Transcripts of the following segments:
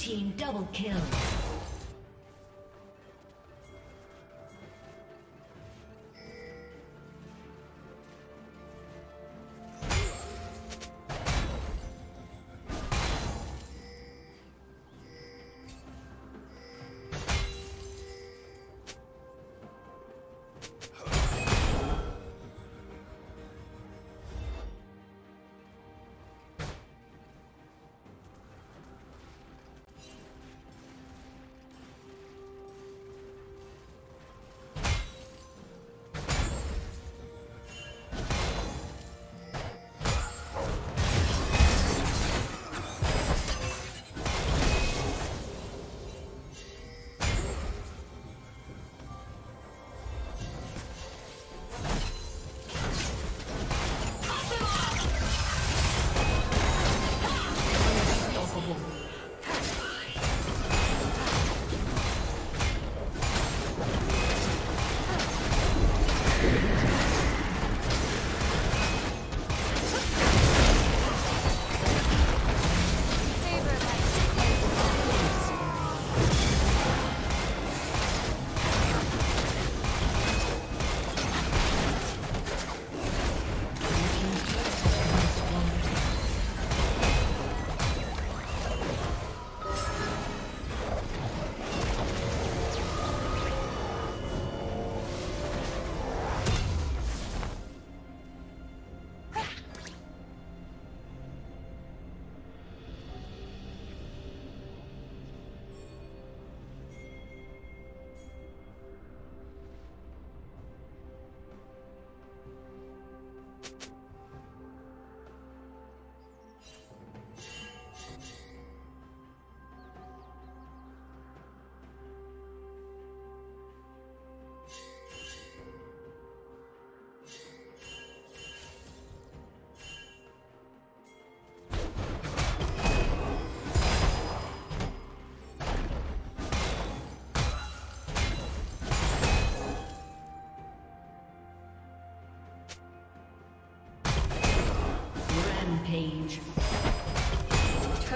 Team double kill. Rampage.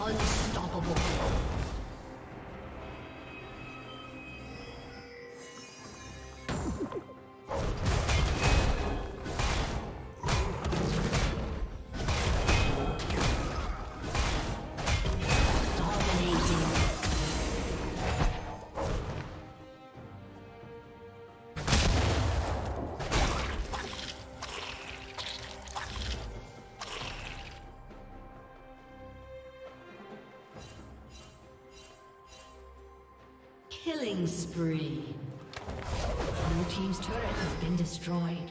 Unstoppable. Killing spree. Blue team's turret has been destroyed.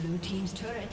Blue team's turret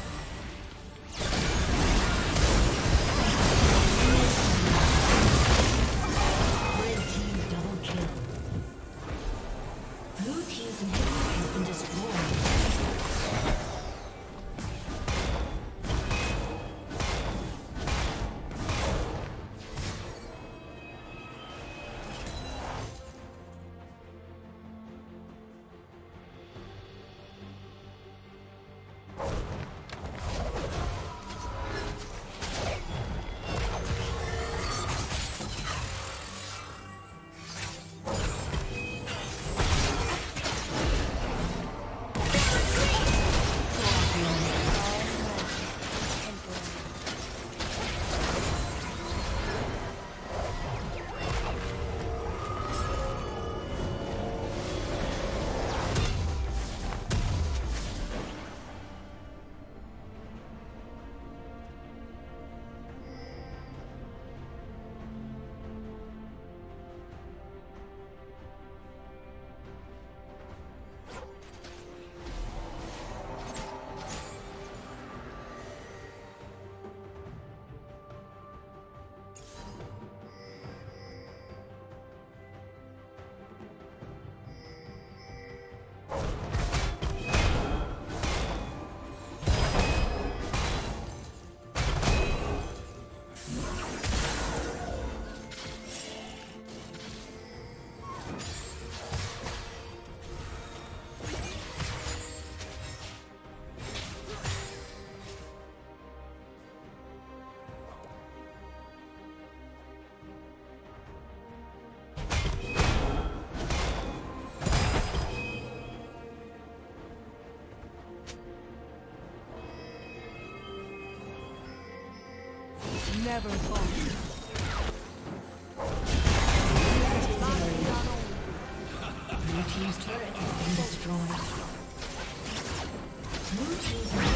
Never fall. Blue team's turret has been destroyed. Blue team's